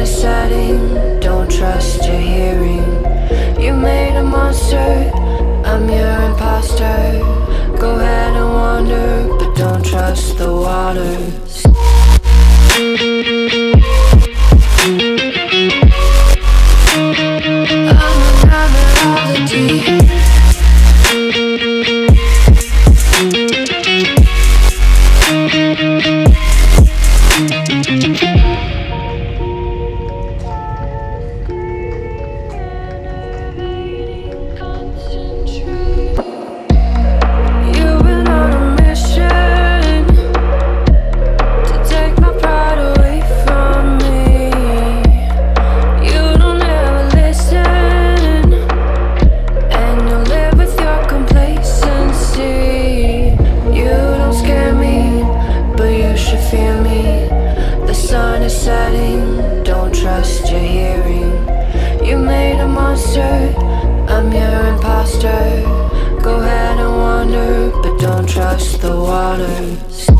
is setting. Don't trust your hearing. You made a monster, I'm your imposter. Go ahead and wander, but don't trust the waters. I'm your imposter. Go ahead and wander, but don't trust the waters.